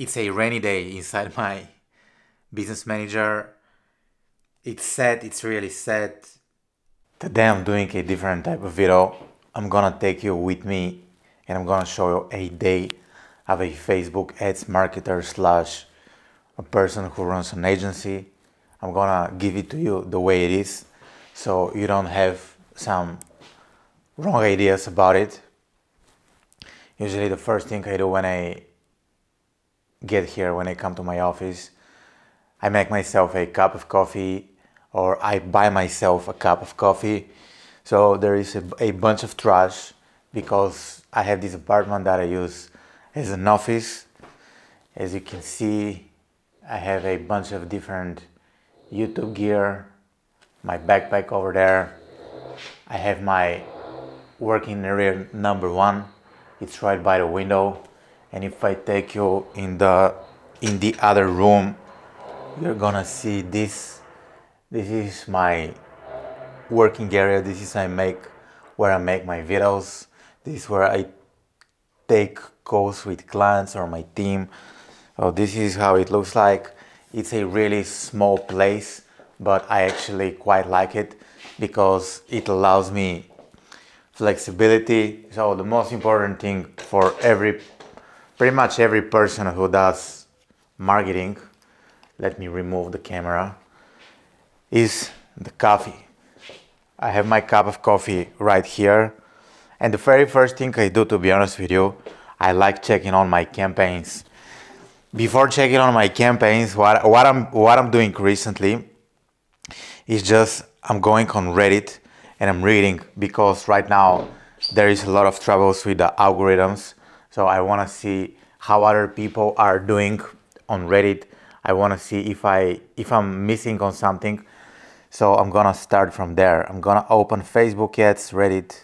It's a rainy day inside my business manager. It's sad, it's really sad. Today I'm doing a different type of video. I'm gonna take you with me and I'm gonna show you a day of a Facebook ads marketer slash a person who runs an agency. I'm gonna give it to you the way it is, so you don't have some wrong ideas about it. Usually the first thing I do when I get here, when I come to my office, I make myself a cup of coffee, or I buy myself a cup of coffee. So there is a bunch of trash because I have this apartment that I use as an office. As you can see, I have a bunch of different YouTube gear, my backpack over there. I have my working area number 1. It's right by the window. And if I take you in the other room, you're gonna see this. This is my working area. This is where I make my videos. This is where I take calls with clients or my team. Oh, this is how it looks like. It's a really small place, but I actually quite like it because it allows me flexibility. So the most important thing for pretty much every person who does marketing, let me remove the camera, is the coffee. I have my cup of coffee right here. And the very first thing I do, to be honest with you, I like checking on my campaigns. Before checking on my campaigns, what I'm doing recently is just I'm going on Reddit and I'm reading, because right now there is a lot of troubles with the algorithms. So I want to see how other people are doing on Reddit. I want to see if I'm missing on something. So I'm going to start from there. I'm going to open Facebook ads, Reddit,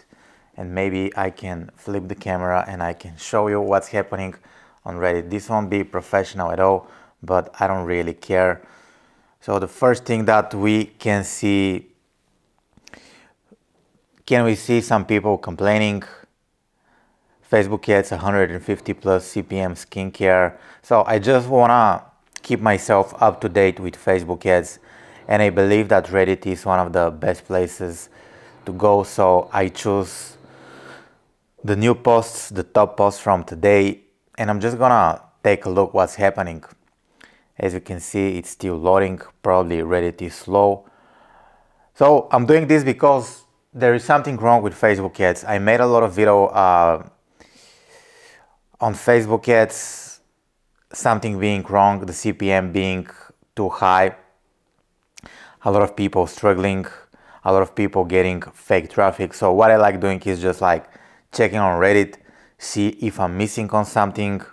and maybe I can flip the camera and I can show you what's happening on Reddit. This won't be professional at all, but I don't really care. So the first thing that we can see, can we see some people complaining? Facebook ads, 150 plus CPM skincare. So I just wanna keep myself up to date with Facebook ads. And I believe that Reddit is one of the best places to go. So I choose the new posts, the top posts from today. And I'm just gonna take a look what's happening. As you can see, it's still loading. Probably Reddit is slow. So I'm doing this because there is something wrong with Facebook ads. I made a lot of video on Facebook ads, something being wrong, the CPM being too high, a lot of people struggling, a lot of people getting fake traffic. So what I like doing is just like checking on Reddit, see if I'm missing on something.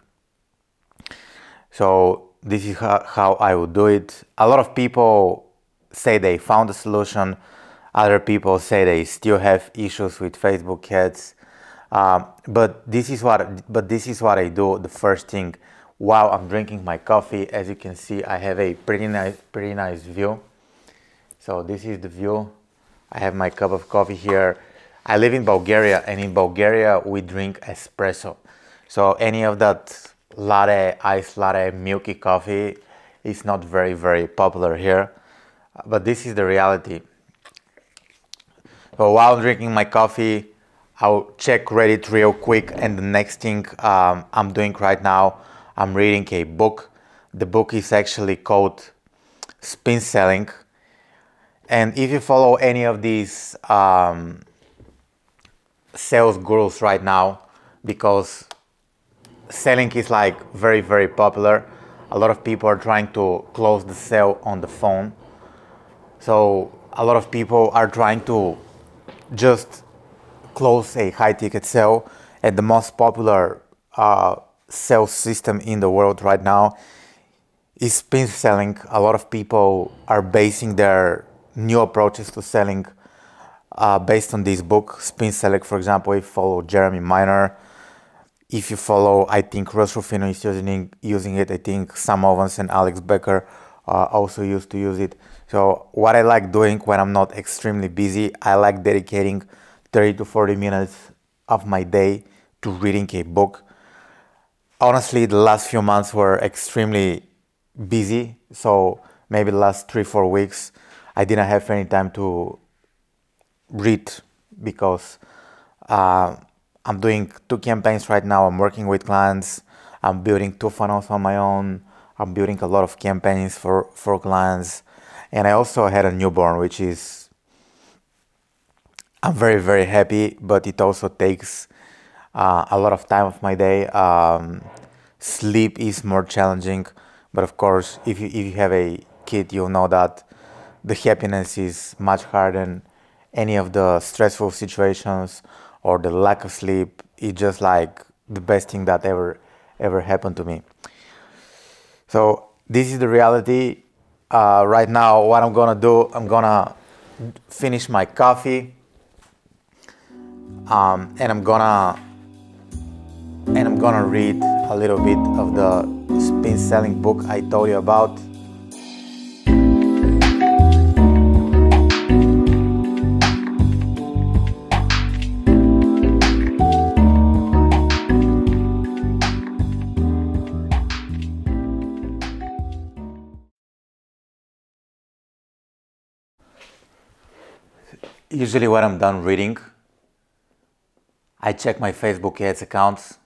So this is how I would do it. A lot of people say they found a solution. Other people say they still have issues with Facebook ads. But this is what I do. The first thing, while I'm drinking my coffee, as you can see, I have a pretty nice view. So this is the view. I have my cup of coffee here. I live in Bulgaria, and in Bulgaria we drink espresso. So any of that latte, iced latte, milky coffee is not very popular here. But this is the reality. So while drinking my coffee, I'll check Reddit real quick, and the next thing I'm doing right now, I'm reading a book. The book is actually called Spin Selling. And if you follow any of these sales gurus right now, because selling is like very popular, a lot of people are trying to close the sale on the phone. So a lot of people are trying to just close a high-ticket sale, and the most popular sales system in the world right now is spin selling. A lot of people are basing their new approaches to selling based on this book, Spin Selling. For example, if you follow Jeremy Miner, if you follow, I think Russ Rufino is using it. I think Sam Owens and Alex Becker also used to use it. So what I like doing when I'm not extremely busy, I like dedicating 30 to 40 minutes of my day to reading a book. Honestly, the last few months were extremely busy. So maybe the last 3-4 weeks, I didn't have any time to read because I'm doing 2 campaigns right now. I'm working with clients. I'm building 2 funnels on my own. I'm building a lot of campaigns for clients. And I also had a newborn, which is, I'm very, very happy, but it also takes a lot of time of my day. Sleep is more challenging, but of course, if you have a kid, you'll know that the happiness is much harder than any of the stressful situations or the lack of sleep. It's just like the best thing that ever happened to me. So this is the reality. Right now, what I'm gonna do, I'm gonna finish my coffee, and I'm gonna read a little bit of the Spin Selling book I told you about. Usually when I'm done reading, I check my Facebook ads accounts.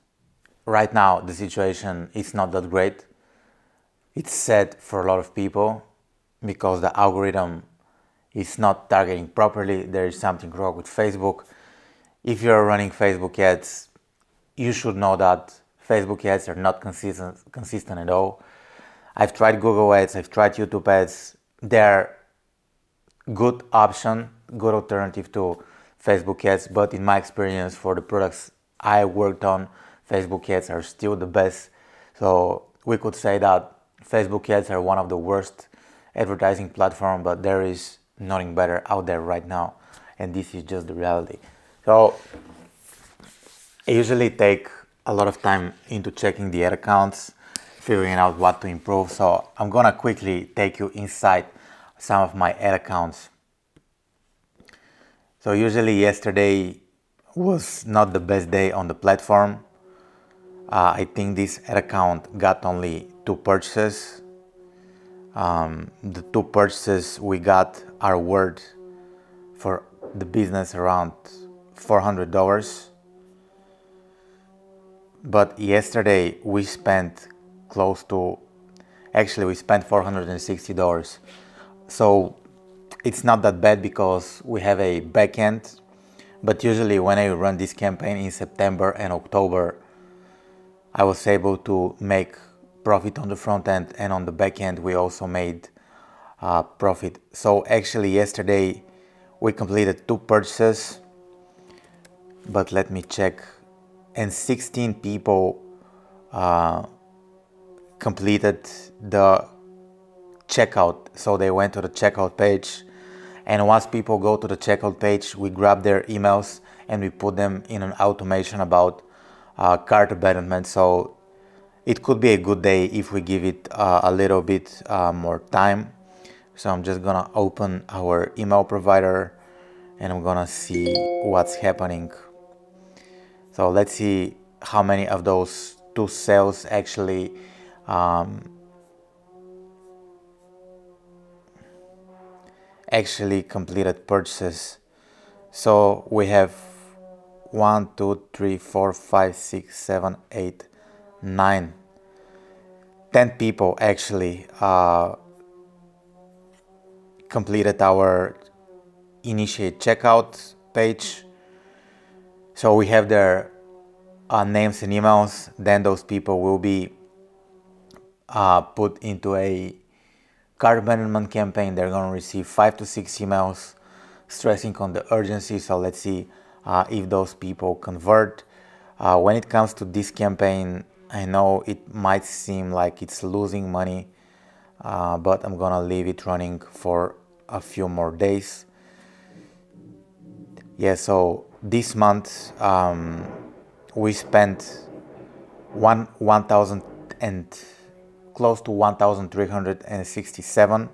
Right now, the situation is not that great. It's sad for a lot of people because the algorithm is not targeting properly. There is something wrong with Facebook. If you're running Facebook ads, you should know that Facebook ads are not consistent at all. I've tried Google ads, I've tried YouTube ads. They're good option, good alternative to Facebook ads, but in my experience for the products I worked on, Facebook ads are still the best. So we could say that Facebook ads are one of the worst advertising platforms, but there is nothing better out there right now. And this is just the reality. So I usually take a lot of time into checking the ad accounts, figuring out what to improve. So I'm gonna quickly take you inside some of my ad accounts. So usually yesterday was not the best day on the platform. I think this ad account got only 2 purchases. The 2 purchases we got are worth for the business around $400. But yesterday we spent close to, actually we spent $460. So it's not that bad because we have a backend, but usually when I run this campaign in September and October, I was able to make profit on the front end, and on the backend we also made profit. So actually yesterday we completed 2 purchases, but let me check, and 16 people completed the checkout. So they went to the checkout page, and once people go to the checkout page, we grab their emails and we put them in an automation about cart abandonment. So it could be a good day if we give it a little bit more time. So I'm just gonna open our email provider and I'm gonna see what's happening. So let's see how many of those 2 sales actually completed purchases. So we have 1, 2, 3, 4, 5, 6, 7, 8, 9. 10 people actually completed our initiate checkout page. So we have their names and emails. Then those people will be put into a cart abandonment campaign. They're going to receive 5 to 6 emails stressing on the urgency. So let's see if those people convert. When it comes to this campaign, I know it might seem like it's losing money, but I'm going to leave it running for a few more days. Yeah, so this month we spent close to $1,367.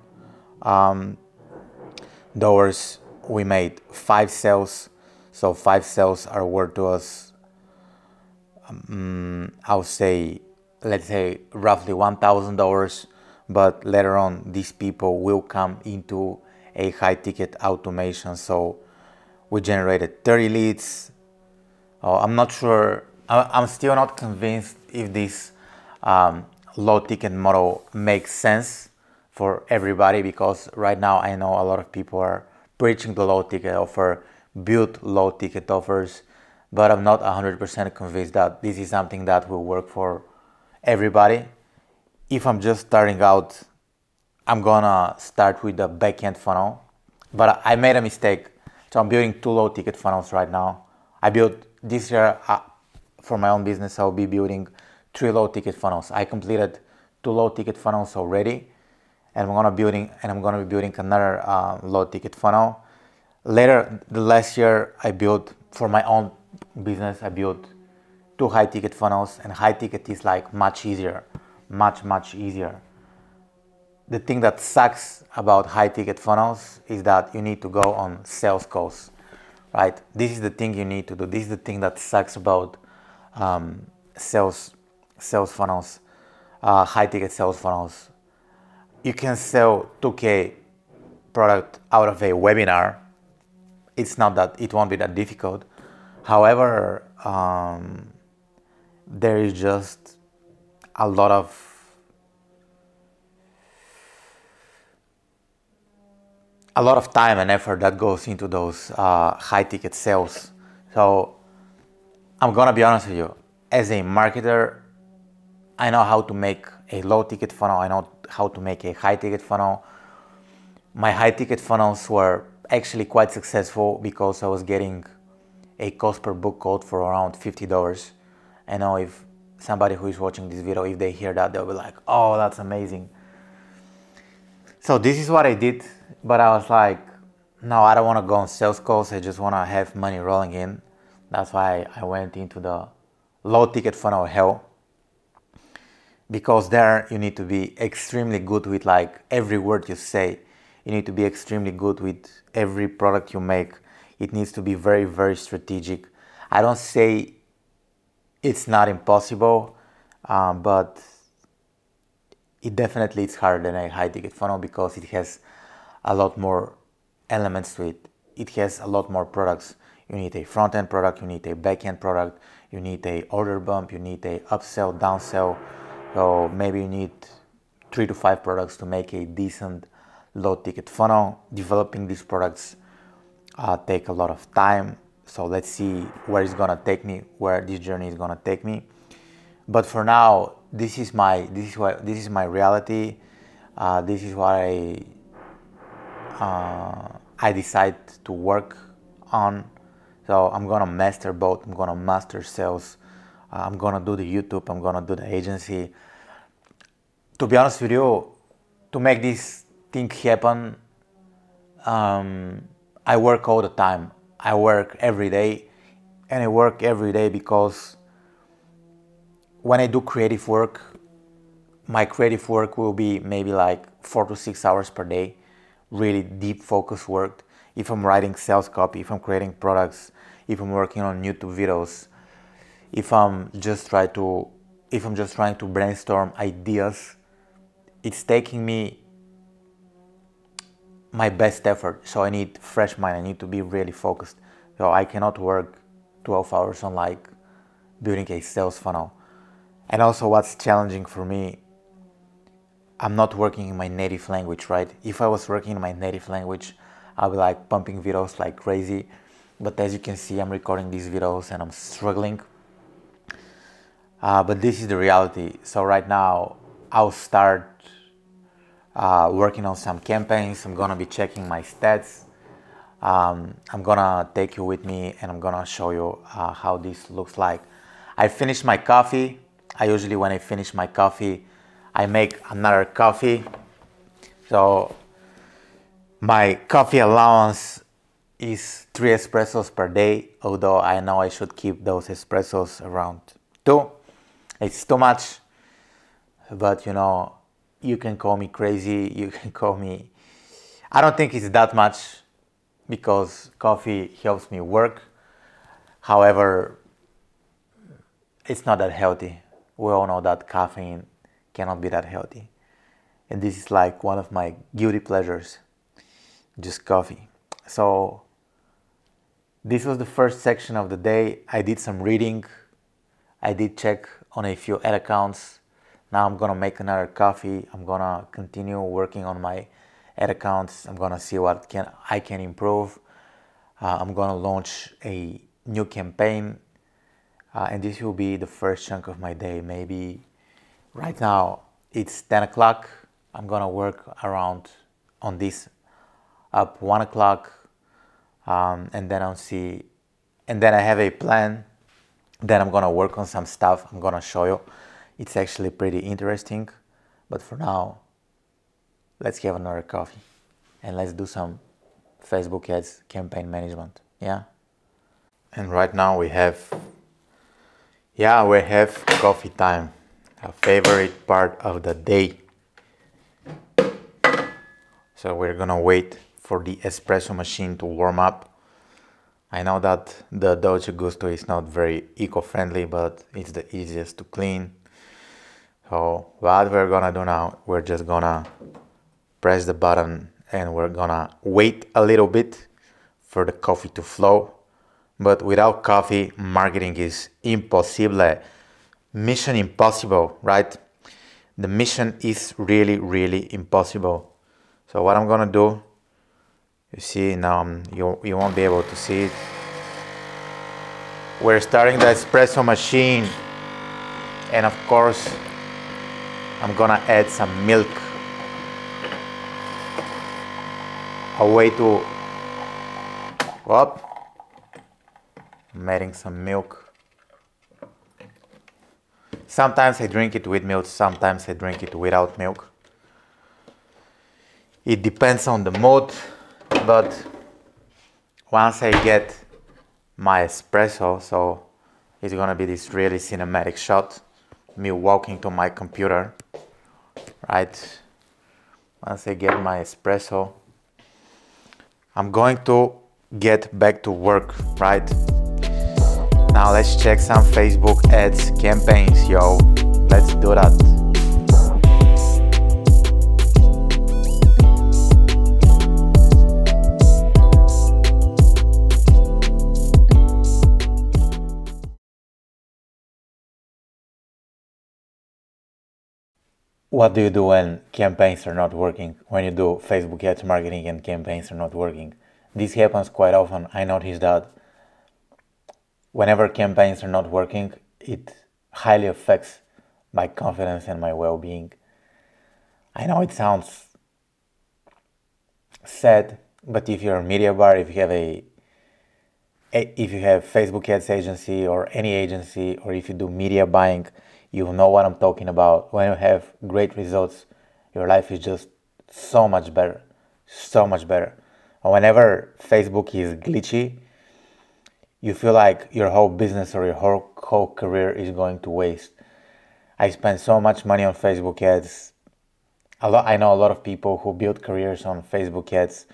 We made 5 sales, so 5 sales are worth to us, I'll say let's say roughly $1,000, but later on these people will come into a high ticket automation. So we generated 30 leads. I'm not sure, I'm still not convinced if this low ticket model makes sense for everybody, because right now I know a lot of people are preaching the low ticket offer, build low ticket offers, but I'm not 100% convinced that this is something that will work for everybody. If I'm just starting out, I'm gonna start with the back-end funnel, but I made a mistake. So I'm building two low ticket funnels right now. I built this year for my own business, I'll be building 3 low ticket funnels. I completed 2 low ticket funnels already, and I'm gonna be building another low ticket funnel. Later, the last year I built for my own business, I built 2 high ticket funnels, and high ticket is like much easier, much easier. The thing that sucks about high ticket funnels is that you need to go on sales calls, right? This is the thing you need to do. This is the thing that sucks about sales funnels, high ticket sales funnels. You can sell 2K product out of a webinar. It's not that, it won't be that difficult. However, there is just a lot of time and effort that goes into those high-ticket sales. So I'm gonna be honest with you, as a marketer, I know how to make a low-ticket funnel, I know how to make a high-ticket funnel. My high-ticket funnels were actually quite successful because I was getting a cost per book quote for around $50. I know if somebody who is watching this video, if they hear that, they'll be like, oh, that's amazing. So this is what I did. But I was like, no, I don't want to go on sales calls. I just want to have money rolling in. That's why I went into the low ticket funnel hell. Because there you need to be extremely good with like every word you say. You need to be extremely good with every product you make. It needs to be very strategic. I don't say it's not impossible, but it definitely is harder than a high ticket funnel because it has a lot more elements to it. It has a lot more products. You need a front-end product, you need a back-end product, you need a order bump, you need a upsell, downsell. So maybe you need 3 to 5 products to make a decent low-ticket funnel. Developing these products take a lot of time. So let's see where it's gonna take me, where this journey is gonna take me. But for now, this is my reality. This is what I decide to work on. So I'm gonna master both. I'm gonna master sales. I'm gonna do the YouTube. I'm gonna do the agency. To be honest with you, to make this thing happen, I work all the time. I work every day, and I work every day because when I do creative work, my creative work will be maybe like 4 to 6 hours per day. Really deep focus work. If I'm writing sales copy, if I'm creating products, if I'm working on YouTube videos, if I'm just trying to brainstorm ideas, it's taking me my best effort. So I need fresh mind. I need to be really focused. So I cannot work 12 hours on like building a sales funnel. And also what's challenging for me, I'm not working in my native language, right? If I was working in my native language, I'll be like pumping videos like crazy. But as you can see, I'm recording these videos and I'm struggling. But this is the reality. So right now, I'll start working on some campaigns. I'm gonna be checking my stats. I'm gonna take you with me and I'm gonna show you how this looks like. I finished my coffee. I usually, when I finish my coffee, I make another coffee. So my coffee allowance is 3 espressos per day, although I know I should keep those espressos around 2. It's too much, but you know, you can call me crazy, you can call me... I don't think it's that much because coffee helps me work. However, it's not that healthy. we all know that caffeine cannot be that healthy. And this is like one of my guilty pleasures, just coffee. So this was the first section of the day. I did some reading. I did check on a few ad accounts. Now I'm gonna make another coffee. I'm gonna continue working on my ad accounts. I'm gonna see what I can improve. I'm gonna launch a new campaign. And this will be the first chunk of my day. Maybe right now it's 10 o'clock. I'm gonna work around on this up 1 o'clock, and then I'll see. And then I have a plan. Then I'm gonna work on some stuff. I'm gonna show you. It's actually pretty interesting. But for now, let's have another coffee and let's do some Facebook ads campaign management. Yeah. And right now we have. Yeah, we have coffee time, our favorite part of the day. So we're gonna wait for the espresso machine to warm up. I know that the Dolce Gusto is not very eco-friendly, but it's the easiest to clean. So what we're gonna do now, we're just gonna press the button and we're gonna wait a little bit for the coffee to flow. But without coffee, marketing is impossible. Mission impossible, right? The mission is really, really impossible. So what I'm gonna do, you see now, you won't be able to see it. We're starting the espresso machine. And of course, I'm gonna add some milk. A way to, up. I'm adding some milk. Sometimes I drink it with milk, sometimes I drink it without milk. It depends on the mood, but once I get my espresso, so it's gonna be this really cinematic shot, me walking to my computer, right? Once I get my espresso, I'm going to get back to work, right? Now let's check some Facebook ads campaigns, yo. Let's do that. What do you do when campaigns are not working? When you do Facebook ads marketing and campaigns are not working? This happens quite often. I noticed that. Whenever campaigns are not working, it highly affects my confidence and my well-being. I know it sounds sad, but if you're a media buyer, if you have a Facebook ads agency or any agency, or if you do media buying, you know what I'm talking about. When you have great results, your life is just so much better, so much better. Whenever Facebook is glitchy, you feel like your whole business or your whole career is going to waste. I spend so much money on Facebook ads. I know a lot of people who build careers on Facebook ads.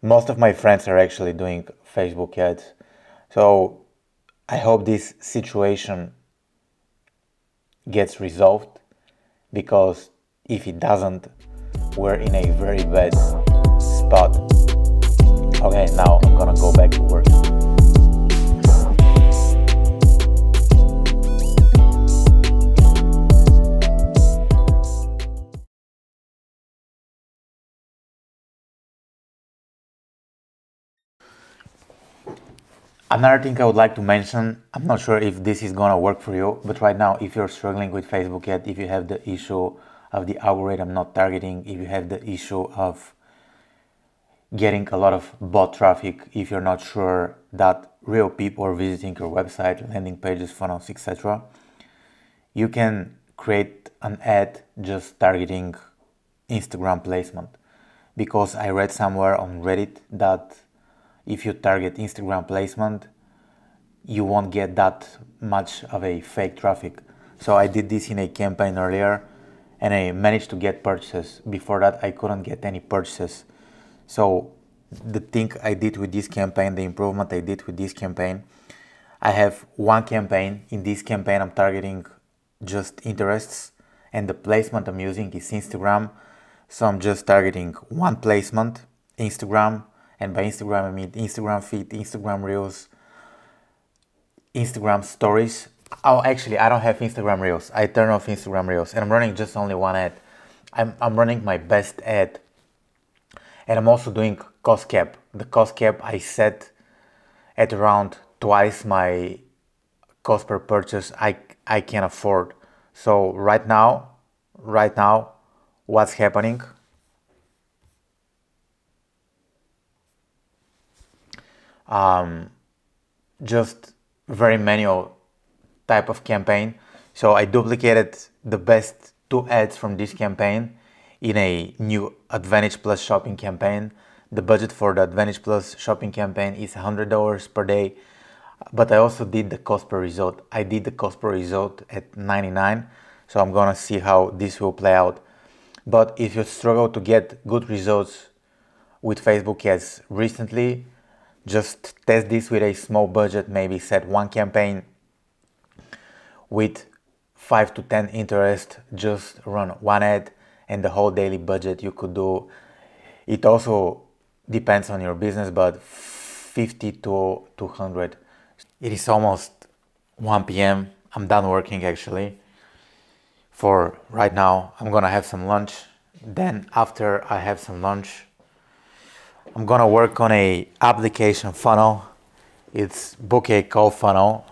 Most of my friends are actually doing Facebook ads. So I hope this situation gets resolved, because if it doesn't, we're in a very bad spot. Okay, now I'm gonna go back to work. Another thing I would like to mention, I'm not sure if this is gonna work for you, but right now, if you're struggling with Facebook ads, if you have the issue of the algorithm not targeting, if you have the issue of getting a lot of bot traffic, if you're not sure that real people are visiting your website, landing pages, funnels, etc., you can create an ad just targeting Instagram placement. Because I read somewhere on Reddit that if you target Instagram placement, you won't get that much of a fake traffic. So I did this in a campaign earlier and I managed to get purchases. Before that, I couldn't get any purchases. So the thing I did with this campaign, the improvement I did with this campaign, I have one campaign. In this campaign, I'm targeting just interests, and the placement I'm using is Instagram. So I'm just targeting one placement, Instagram, and by Instagram I mean Instagram feed, Instagram Reels, Instagram Stories. Oh, actually, I don't have Instagram Reels. I turn off Instagram Reels, and I'm running just only one ad. I'm running my best ad, and I'm also doing cost cap. The cost cap I set at around twice my cost per purchase I can afford. So right now, what's happening? Just very manual type of campaign. So I duplicated the best two ads from this campaign in a new Advantage Plus shopping campaign. The budget for the Advantage Plus shopping campaign is $100 per day, but I also did the cost per result. I did the cost per result at 99, so I'm gonna see how this will play out. But if you struggle to get good results with Facebook ads recently, just test this with a small budget. Maybe set one campaign with 5 to 10 interests, just run one ad, and the whole daily budget you could do. It also depends on your business, but 50 to 200. It is almost 1 p.m. I'm done working actually for right now. I'm gonna have some lunch. Then after I have some lunch, I'm gonna work on a application funnel. It's book a call funnel.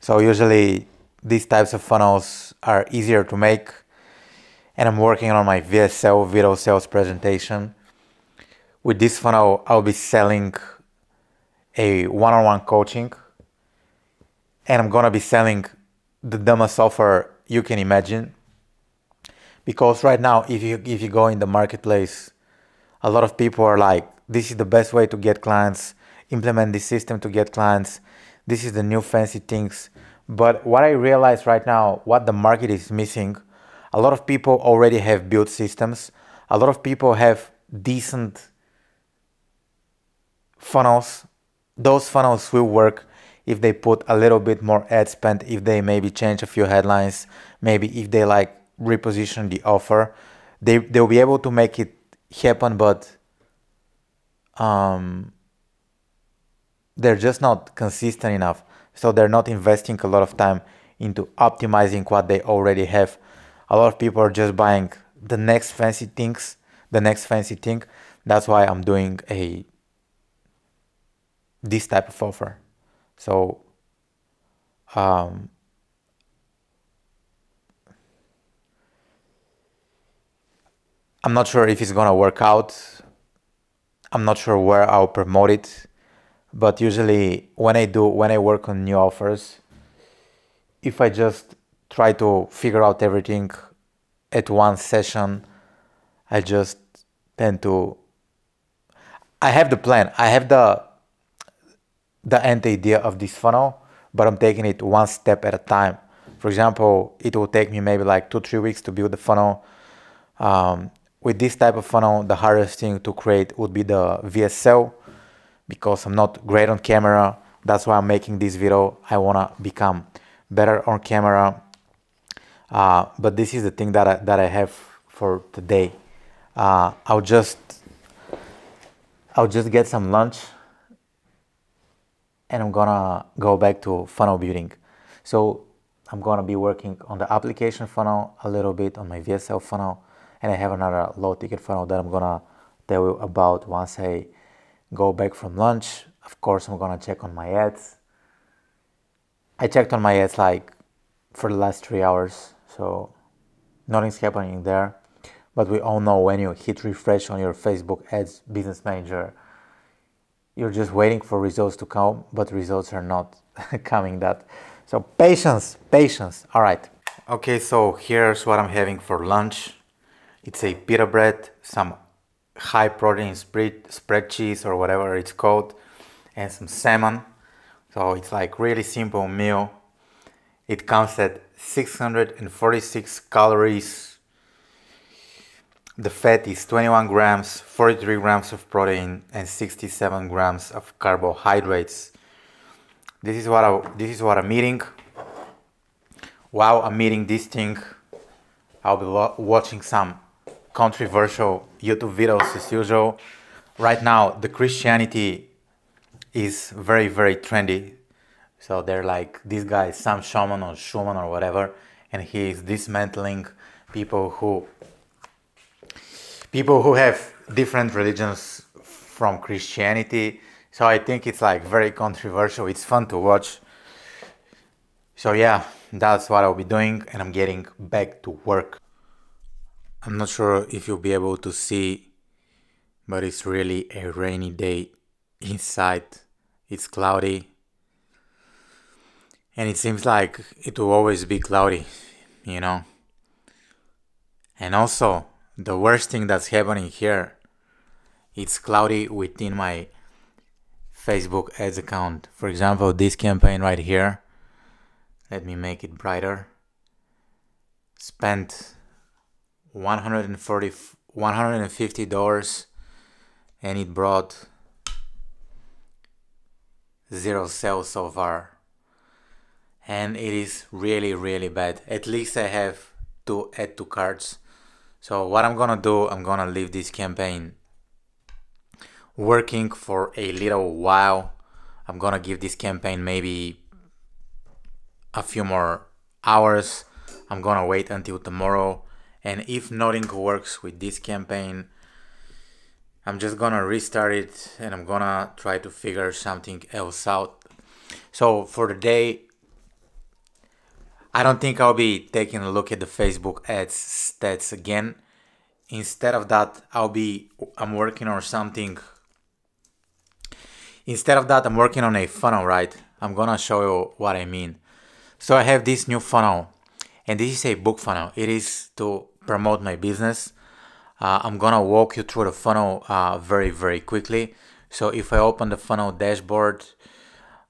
So usually these types of funnels are easier to make, and I'm working on my VSL, video sales presentation. With this funnel, I'll be selling a one-on-one coaching, and I'm gonna be selling the dumbest offer you can imagine, because right now, if you go in the marketplace, a lot of people are like, this is the best way to get clients, implement this system to get clients, this is the new fancy things. But what I realize right now, what the market is missing, a lot of people already have built systems. A lot of people have decent funnels. Those funnels will work if they put a little bit more ad spend, if they maybe change a few headlines, maybe if they like reposition the offer. They'll be able to make it happen, but they're just not consistent enough. So they're not investing a lot of time into optimizing what they already have. A lot of people are just buying the next fancy things, the next fancy thing. That's why I'm doing this type of offer. So I'm not sure if it's gonna work out. I'm not sure where I'll promote it. But usually when I work on new offers, if I just try to figure out everything at one session, I just tend to, I have the plan, I have the end idea of this funnel, but I'm taking it one step at a time. For example, it will take me maybe like 2-3 weeks to build the funnel. With this type of funnel, the hardest thing to create would be the VSL, because I'm not great on camera. That's why I'm making this video. I wanna become better on camera. But this is the thing that I have for today. I'll just get some lunch, and I'm gonna go back to funnel building. So I'm gonna be working on the application funnel a little bit, on my VSL funnel, and I have another low ticket funnel that I'm gonna tell you about once I go back from lunch. Of course, I'm gonna check on my ads. I checked on my ads like for the last 3 hours, so nothing's happening there. But we all know when you hit refresh on your Facebook ads business manager, you're just waiting for results to come, but results are not coming that. So patience, all right. Okay, so here's what I'm having for lunch. It's a pita bread, some high protein spread cheese or whatever it's called, and some salmon. So it's like really simple meal. It comes at 646 calories. The fat is 21 grams, 43 grams of protein, and 67 grams of carbohydrates. This is what I'm eating. wow, I'm eating this thing. I'll be watching some controversial YouTube videos as usual. Right now, the Christianity is very, very trendy. So they're like, this guy is some shaman or Schumann or whatever, and he is dismantling people who have different religions from Christianity. So I think it's like very controversial. It's fun to watch. So yeah, that's what I'll be doing, and I'm getting back to work. I'm not sure if you'll be able to see, but it's really a rainy day inside. It's cloudy. And it seems like it will always be cloudy, you know. And also, the worst thing that's happening here, it's cloudy within my Facebook ads account. For example, this campaign right here, let me make it brighter, spent $150 and it brought 0 sales so far. And it is really, really bad. At least I have to add 2 cards. So what I'm gonna do, I'm gonna leave this campaign working for a little while. I'm gonna give this campaign maybe a few more hours. I'm gonna wait until tomorrow. And if nothing works with this campaign, I'm just gonna restart it and I'm gonna try to figure something else out. So for the day, I don't think I'll be taking a look at the Facebook ads stats again. Instead of that, I'm working on something. Instead of that, I'm working on a funnel, right? I'm gonna show you what I mean. So I have this new funnel, and this is a book funnel. It is to promote my business. I'm gonna walk you through the funnel very, very quickly. So if I open the funnel dashboard,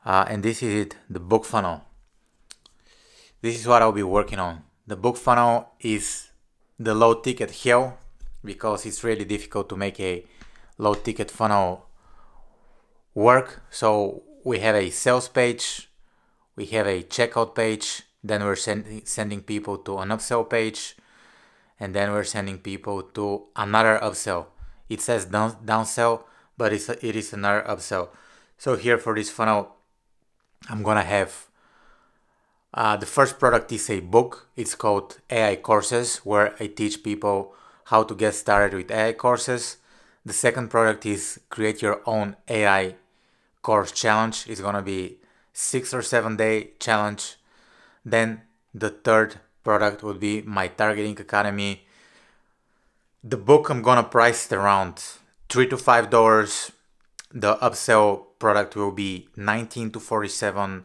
and this is it, the book funnel. This is what I'll be working on. The book funnel is the low ticket hell, because it's really difficult to make a low ticket funnel work. So we have a sales page, we have a checkout page, then we're sending people to an upsell page, and then we're sending people to another upsell. It says downsell, but it is another upsell. So here for this funnel, I'm gonna have the first product is a book. It's called AI Courses, where I teach people how to get started with AI courses. The second product is Create Your Own AI Course Challenge. It's gonna be 6 or 7 day challenge. Then the third product would be my Targeting Academy. The book I'm gonna price it around $3 to $5. The upsell product will be $19 to $47.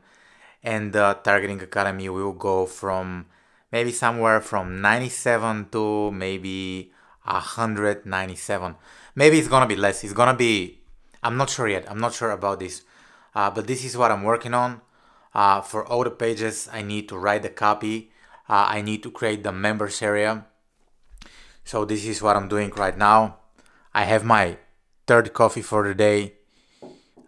And the Targeting Academy will go from maybe somewhere from 97 to maybe 197. Maybe it's gonna be less. It's gonna be, I'm not sure yet. I'm not sure about this. But this is what I'm working on. For all the pages, I need to write the copy. I need to create the members area. So this is what I'm doing right now. I have my third coffee for the day.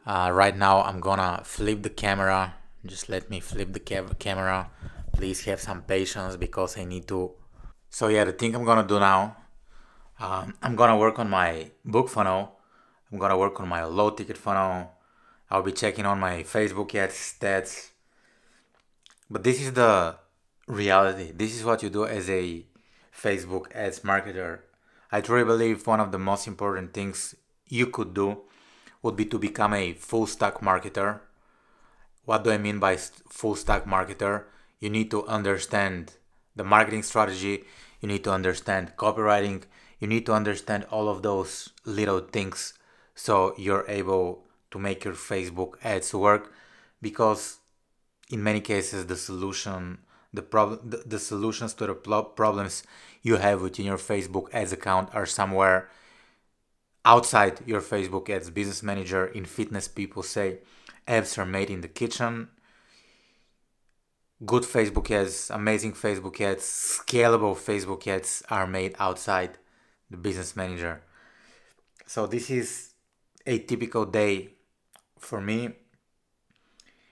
Right now, I'm gonna flip the camera. Just let me flip the camera. Please have some patience because I need to. So yeah, the thing I'm gonna do now, I'm gonna work on my book funnel. I'm gonna work on my low ticket funnel. I'll be checking on my Facebook ads stats. But this is the reality. This is what you do as a Facebook ads marketer. I truly believe one of the most important things you could do would be to become a full stack marketer. What do I mean by full stack marketer? You need to understand the marketing strategy. You need to understand copywriting. You need to understand all of those little things so you're able to make your Facebook ads work, because in many cases the solution, the solutions to the problems you have within your Facebook ads account are somewhere outside your Facebook ads business manager. In fitness, people say apps are made in the kitchen. Good Facebook ads, amazing Facebook ads, scalable Facebook ads are made outside the business manager. So this is a typical day for me.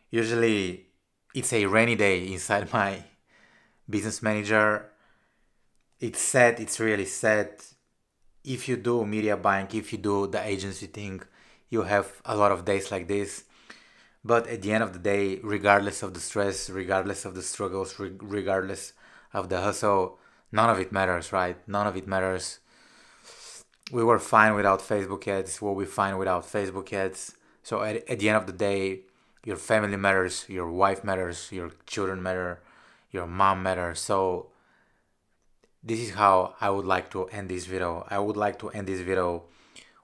Usually it's a rainy day inside my business manager, it's set, it's really set. If you do media buying, if you do the agency thing, you have a lot of days like this. But at the end of the day, regardless of the stress, regardless of the struggles, regardless of the hustle, none of it matters, right? None of it matters. We were fine without Facebook ads. We'll be fine without Facebook ads. So at the end of the day, your family matters, your wife matters, your children matter, your mom matters. So this is how I would like to end this video. I would like to end this video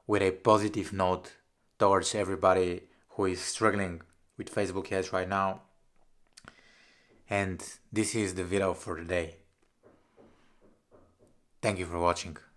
with a positive note towards everybody who is struggling with Facebook ads right now. And this is the video for today. Thank you for watching.